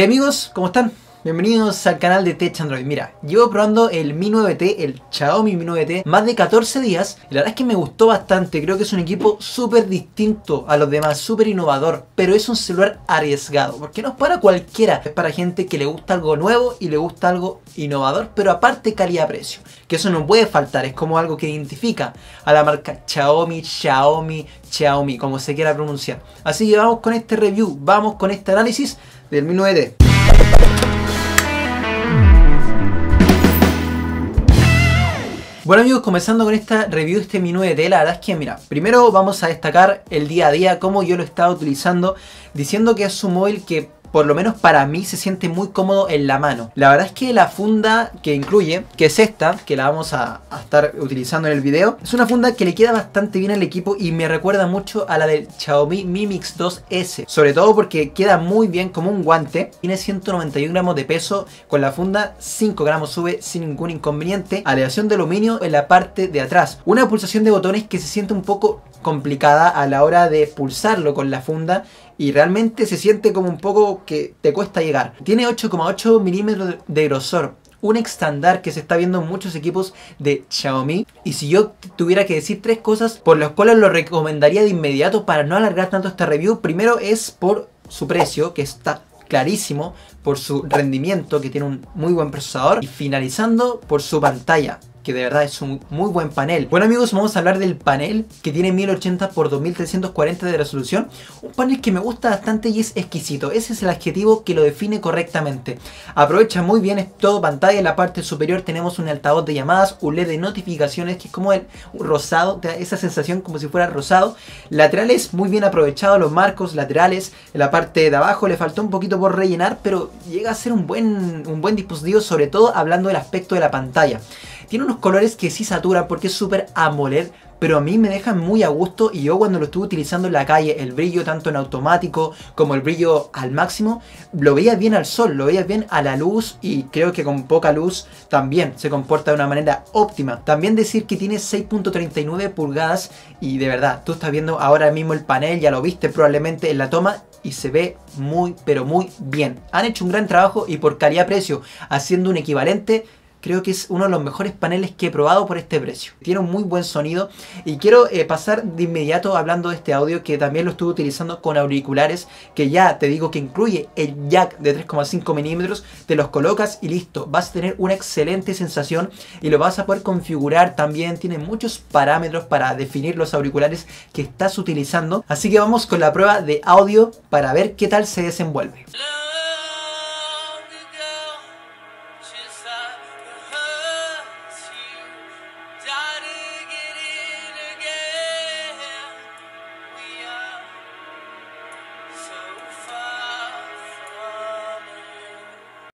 Amigos, ¿cómo están? Bienvenidos al canal de Tech Android. Mira, llevo probando el Mi 9T, el Xiaomi Mi 9T, más de 14 días. Y la verdad es que me gustó bastante. Creo que es un equipo súper distinto a los demás, súper innovador. Pero es un celular arriesgado, porque no es para cualquiera. Es para gente que le gusta algo nuevo y le gusta algo innovador, pero aparte calidad-precio, que eso no puede faltar. Es como algo que identifica a la marca Xiaomi, Xiaomi, como se quiera pronunciar. Así que vamos con este review, vamos con este análisis del Mi 9T. Bueno amigos, comenzando con esta review de este Mi 9T, la verdad es que mira, primero vamos a destacar el día a día, cómo yo lo he estado utilizando, diciendo que es un móvil que por lo menos para mí se siente muy cómodo en la mano. La verdad es que la funda que incluye, que es esta, que la vamos a estar utilizando en el video, es una funda que le queda bastante bien al equipo y me recuerda mucho a la del Xiaomi Mi Mix 2S, sobre todo porque queda muy bien como un guante. Tiene 191 gramos de peso, con la funda 5 gramos sube sin ningún inconveniente. Aleación de aluminio en la parte de atrás, una pulsación de botones que se siente un poco complicada a la hora de pulsarlo con la funda y realmente se siente como un poco que te cuesta llegar. Tiene 8,8 milímetros de grosor, un estándar que se está viendo en muchos equipos de Xiaomi. Y si yo tuviera que decir tres cosas por las cuales lo recomendaría de inmediato para no alargar tanto esta review, primero es por su precio, que está clarísimo, por su rendimiento, que tiene un muy buen procesador, y finalizando por su pantalla, que de verdad es un muy buen panel. Bueno amigos, vamos a hablar del panel, que tiene 1080x2340 de resolución. Un panel que me gusta bastante y es exquisito. Ese es el adjetivo que lo define correctamente. Aprovecha muy bien, es todo pantalla. En la parte superior tenemos un altavoz de llamadas, un LED de notificaciones que es como el rosado, te da esa sensación como si fuera rosado. Laterales muy bien aprovechados, los marcos laterales. En la parte de abajo le faltó un poquito por rellenar, pero llega a ser un buen dispositivo, sobre todo hablando del aspecto de la pantalla. Tiene unos colores que sí saturan porque es súper AMOLED, pero a mí me dejan muy a gusto, y yo cuando lo estuve utilizando en la calle, el brillo tanto en automático como el brillo al máximo, lo veía bien al sol, lo veía bien a la luz, y creo que con poca luz también se comporta de una manera óptima. También decir que tiene 6.39 pulgadas y de verdad, tú estás viendo ahora mismo el panel, ya lo viste probablemente en la toma, y se ve muy pero muy bien. Han hecho un gran trabajo y por calidad-precio, haciendo un equivalente, creo que es uno de los mejores paneles que he probado por este precio. Tiene un muy buen sonido. Y quiero pasar de inmediato hablando de este audio, que también lo estuve utilizando con auriculares, que ya te digo que incluye el jack de 3,5 milímetros. Te los colocas y listo. Vas a tener una excelente sensación y lo vas a poder configurar también. Tiene muchos parámetros para definir los auriculares que estás utilizando. Así que vamos con la prueba de audio para ver qué tal se desenvuelve.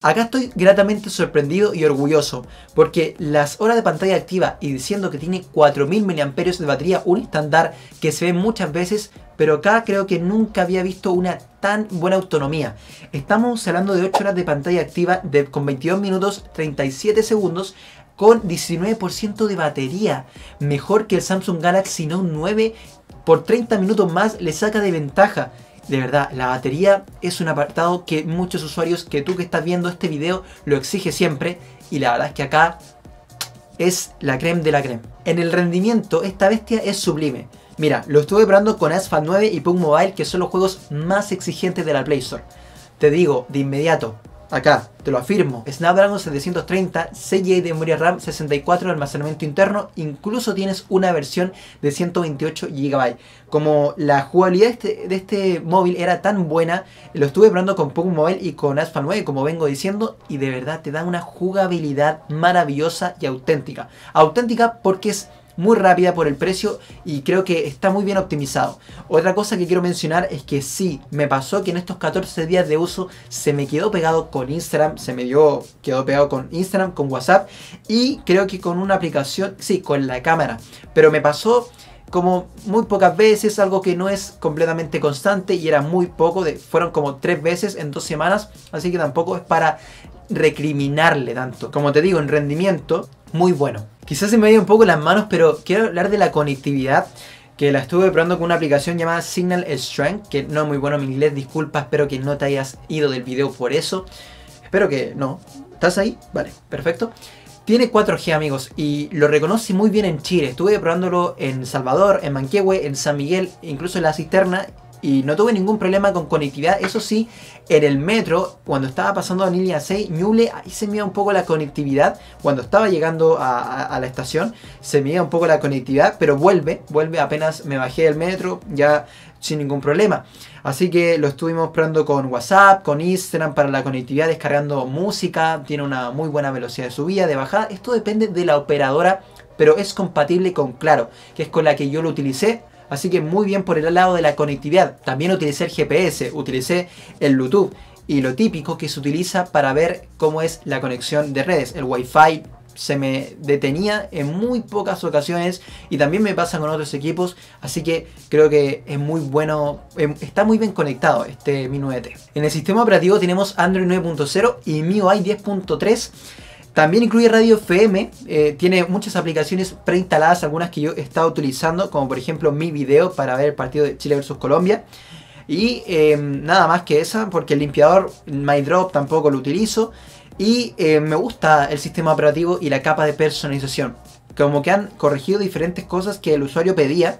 Acá estoy gratamente sorprendido y orgulloso, porque las horas de pantalla activa, y diciendo que tiene 4000 mAh de batería, un estándar que se ve muchas veces, pero acá creo que nunca había visto una tan buena autonomía. Estamos hablando de 8 horas de pantalla activa con 22 minutos 37 segundos. Con 19% de batería, mejor que el Samsung Galaxy Note 9, por 30 minutos más le saca de ventaja. De verdad, la batería es un apartado que muchos usuarios, que tú que estás viendo este video, lo exige siempre. Y la verdad es que acá es la creme de la creme. En el rendimiento, esta bestia es sublime. Mira, lo estuve probando con Asphalt 9 y PUBG Mobile, que son los juegos más exigentes de la Play Store. Te digo, de inmediato, acá, te lo afirmo, Snapdragon 730, 6 GB de memoria RAM, 64 de almacenamiento interno, incluso tienes una versión de 128 GB. Como la jugabilidad de este móvil era tan buena, lo estuve probando con PUBG Mobile y con Asphalt 9, como vengo diciendo, y de verdad te da una jugabilidad maravillosa y auténtica. Auténtica porque es muy rápida por el precio y creo que está muy bien optimizado. Otra cosa que quiero mencionar es que sí, me pasó que en estos 14 días de uso se me quedó pegado con Instagram, quedó pegado con Instagram, con WhatsApp y creo que con una aplicación, sí, con la cámara. Pero me pasó como muy pocas veces, algo que no es completamente constante y era muy poco, fueron como 3 veces en 2 semanas, así que tampoco es para recriminarle tanto. Como te digo, en rendimiento, muy bueno. Quizás se me vayan un poco las manos, pero quiero hablar de la conectividad, que la estuve probando con una aplicación llamada Signal Strength, que no es muy bueno mi inglés, disculpa, espero que no te hayas ido del video por eso. Espero que no. ¿Estás ahí? Vale, perfecto. Tiene 4G, amigos, y lo reconoce muy bien en Chile. Estuve probándolo en Salvador, en Manquehue, en San Miguel, incluso en La Cisterna, y no tuve ningún problema con conectividad. Eso sí, en el metro, cuando estaba pasando a línea 6, Ñuble, ahí se me iba un poco la conectividad. Cuando estaba llegando a la estación, se me iba un poco la conectividad, pero vuelve apenas me bajé del metro, ya sin ningún problema. Así que lo estuvimos probando con WhatsApp, con Instagram para la conectividad, descargando música. Tiene una muy buena velocidad de subida, de bajada. Esto depende de la operadora, pero es compatible con Claro, que es con la que yo lo utilicé. Así que muy bien por el lado de la conectividad. También utilicé el GPS, utilicé el Bluetooth y lo típico que se utiliza para ver cómo es la conexión de redes. El Wi-Fi se me detenía en muy pocas ocasiones y también me pasa con otros equipos. Así que creo que es muy bueno, está muy bien conectado este Mi 9T. En el sistema operativo tenemos Android 9.0 y MIUI 10.3. También incluye Radio FM, tiene muchas aplicaciones preinstaladas, algunas que yo he estado utilizando, como por ejemplo Mi Video para ver el partido de Chile versus Colombia. Y nada más que esa, porque el limpiador MyDrop tampoco lo utilizo. Y me gusta el sistema operativo y la capa de personalización. Como que han corregido diferentes cosas que el usuario pedía.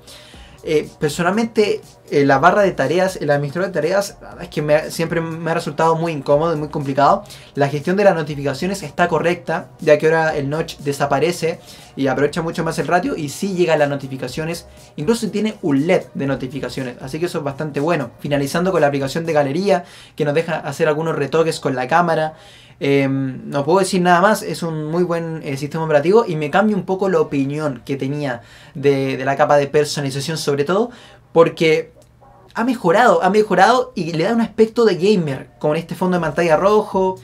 Personalmente, la barra de tareas, el administrador de tareas, es que siempre me ha resultado muy incómodo y muy complicado. La gestión de las notificaciones está correcta, ya que ahora el notch desaparece y aprovecha mucho más el ratio y sí llegan las notificaciones. Incluso tiene un LED de notificaciones, así que eso es bastante bueno. Finalizando con la aplicación de galería, que nos deja hacer algunos retoques con la cámara. No puedo decir nada más, es un muy buen sistema operativo y me cambia un poco la opinión que tenía de la capa de personalización, sobre todo porque ha mejorado y le da un aspecto de gamer con este fondo de pantalla rojo.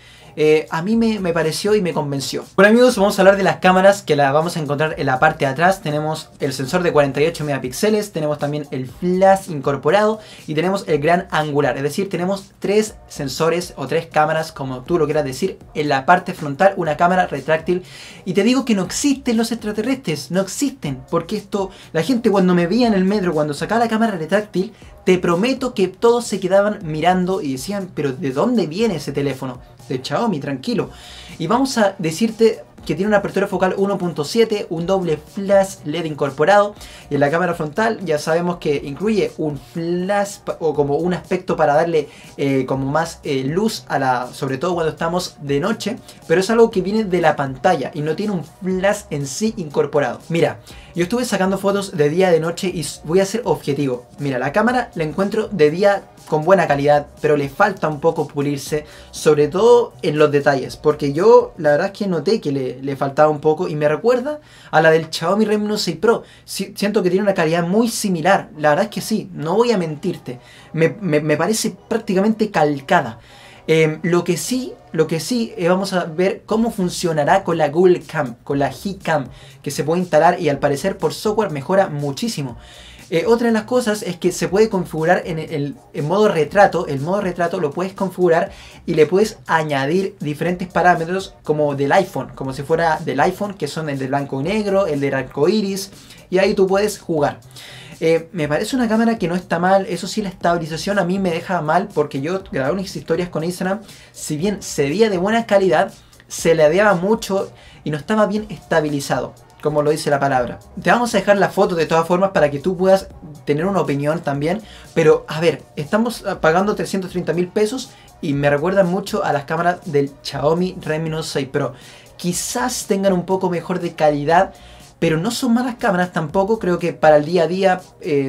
A mí me pareció y me convenció. Bueno, amigos, vamos a hablar de las cámaras, que las vamos a encontrar en la parte de atrás. Tenemos el sensor de 48 megapíxeles, tenemos también el flash incorporado y tenemos el gran angular. Es decir, tenemos tres sensores o tres cámaras, como tú lo quieras decir, en la parte frontal, una cámara retráctil. Y te digo que no existen los extraterrestres, no existen, porque esto, la gente cuando me veía en el metro, cuando sacaba la cámara retráctil, te prometo que todos se quedaban mirando y decían, pero ¿de dónde viene ese teléfono? De Xiaomi, tranquilo. Y vamos a decirte que tiene una apertura focal 1.7, un doble flash LED incorporado. Y en la cámara frontal ya sabemos que incluye un flash o como un aspecto para darle como más luz a la, sobre todo cuando estamos de noche. Pero es algo que viene de la pantalla y no tiene un flash en sí incorporado. Mira, yo estuve sacando fotos de día, de noche y voy a ser objetivo. Mira, la cámara la encuentro de día con buena calidad, pero le falta un poco pulirse, sobre todo en los detalles, porque yo la verdad es que noté que le faltaba un poco y me recuerda a la del Xiaomi Redmi Note 6 Pro. Siento que tiene una calidad muy similar, la verdad es que sí, no voy a mentirte, me parece prácticamente calcada. Lo que sí, vamos a ver cómo funcionará con la Google Cam, con la G-Cam, que se puede instalar y al parecer por software mejora muchísimo. Otra de las cosas es que se puede configurar en el modo retrato. El modo retrato lo puedes configurar y le puedes añadir diferentes parámetros como del iPhone, como si fuera del iPhone, que son el de blanco y negro, el del arco iris, y ahí tú puedes jugar. Me parece una cámara que no está mal. Eso sí, la estabilización a mí me deja mal, porque yo grabé unas historias con Instagram, si bien se veía de buena calidad, se ladeaba mucho y no estaba bien estabilizado, como lo dice la palabra. Te vamos a dejar la foto de todas formas para que tú puedas tener una opinión también. Pero a ver, estamos pagando 330.000 pesos y me recuerdan mucho a las cámaras del Xiaomi Redmi Note 6 Pro. Quizás tengan un poco mejor de calidad, pero no son malas cámaras tampoco. Creo que para el día a día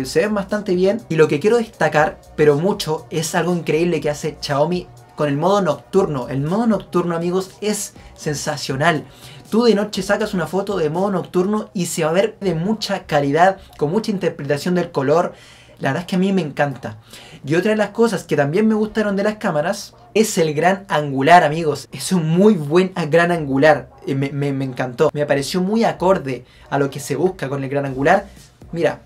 se ven bastante bien. Y lo que quiero destacar, pero mucho, es algo increíble que hace Xiaomi con el modo nocturno. El modo nocturno, amigos, es sensacional. Tú de noche sacas una foto de modo nocturno y se va a ver de mucha calidad, con mucha interpretación del color. La verdad es que a mí me encanta. Y otra de las cosas que también me gustaron de las cámaras es el gran angular, amigos. Es un muy buen gran angular. Me encantó. Me pareció muy acorde a lo que se busca con el gran angular. Mira,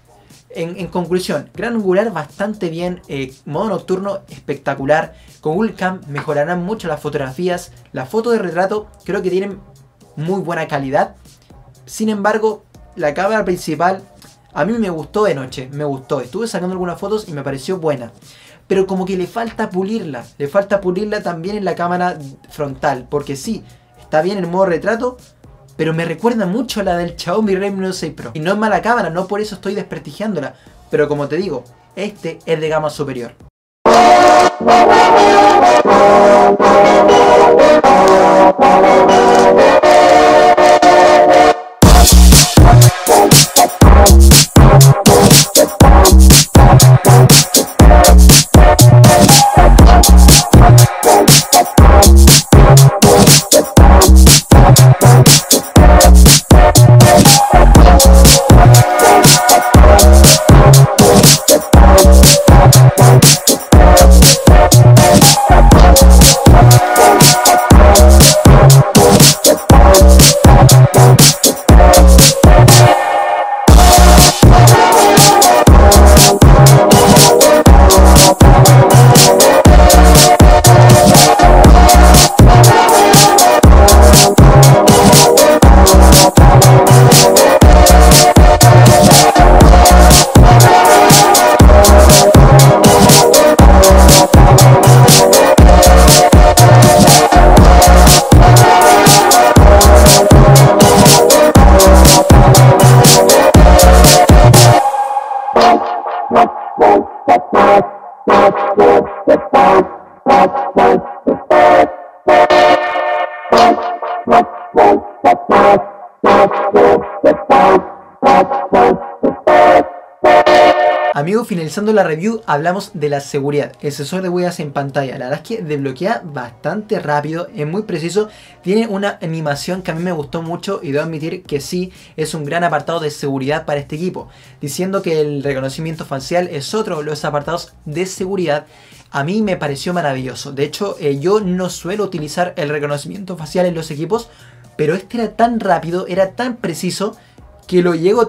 en conclusión, gran angular bastante bien, modo nocturno espectacular. Con Google Cam mejorarán mucho las fotografías. Las fotos de retrato creo que tienen muy buena calidad. Sin embargo, la cámara principal A mí me gustó de noche, me gustó, estuve sacando algunas fotos y me pareció buena. Pero como que le falta pulirla también en la cámara frontal. Porque sí, está bien el modo retrato, pero me recuerda mucho a la del Xiaomi Redmi Note 6 Pro. Y no es mala cámara, no por eso estoy desprestigiándola. Pero como te digo, este es de gama superior. Amigos, finalizando la review hablamos de la seguridad. El sensor de huellas en pantalla, la verdad es que desbloquea bastante rápido, es muy preciso. Tiene una animación que a mí me gustó mucho y debo admitir que sí, es un gran apartado de seguridad para este equipo. Diciendo que el reconocimiento facial es otro de los apartados de seguridad, a mí me pareció maravilloso. De hecho, yo no suelo utilizar el reconocimiento facial en los equipos, pero este era tan rápido, era tan preciso, que lo llegué a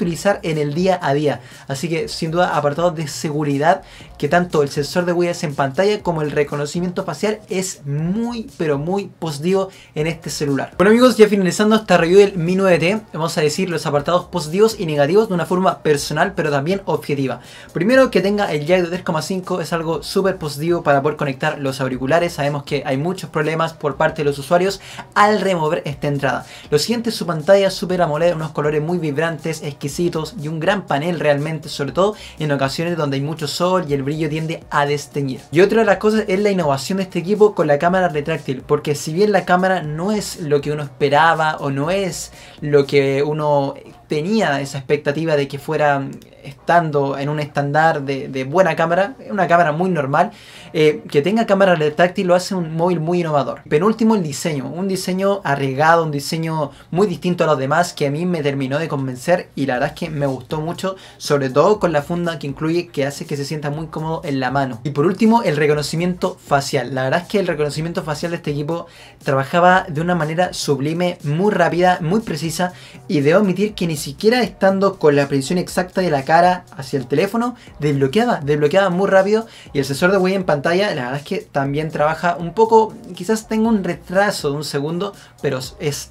utilizar en el día a día. Así que sin duda apartados de seguridad, que tanto el sensor de huellas en pantalla como el reconocimiento facial es muy pero muy positivo en este celular. Bueno amigos, ya finalizando esta review del Mi 9T, vamos a decir los apartados positivos y negativos de una forma personal pero también objetiva. Primero, que tenga el jack de 3,5 es algo súper positivo para poder conectar los auriculares. Sabemos que hay muchos problemas por parte de los usuarios al remover esta entrada. Lo siguiente es su pantalla súper AMOLED, unos colores muy vibrantes, exquisitos y un gran panel realmente, sobre todo en ocasiones donde hay mucho sol y el brillo tiende a desteñir. Y otra de las cosas es la innovación de este equipo con la cámara retráctil, porque si bien la cámara no es lo que uno esperaba o no es lo que uno tenía esa expectativa de que fuera estando en un estándar de buena cámara, una cámara muy normal, que tenga cámara retráctil lo hace un móvil muy innovador. Penúltimo, el diseño, un diseño arriesgado, un diseño muy distinto a los demás que a mí me terminó de convencer y la verdad es que me gustó mucho, sobre todo con la funda que incluye, que hace que se sienta muy cómodo en la mano. Y por último, el reconocimiento facial. La verdad es que el reconocimiento facial de este equipo trabajaba de una manera sublime, muy rápida, muy precisa, y debo admitir que ni siquiera estando con la precisión exacta de la cara hacia el teléfono, desbloqueaba muy rápido. Y el sensor de huella en pantalla, la verdad es que también trabaja un poco, quizás tenga un retraso de un segundo, pero es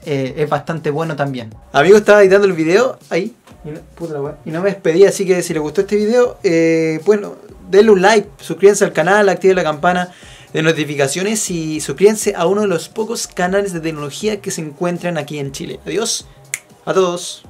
bastante bueno también. Amigo, estaba editando el video, ahí, y no me despedí, así que si les gustó este video, bueno, denle un like, suscríbanse al canal, activen la campana de notificaciones y suscríbanse a uno de los pocos canales de tecnología que se encuentran aquí en Chile. Adiós a todos.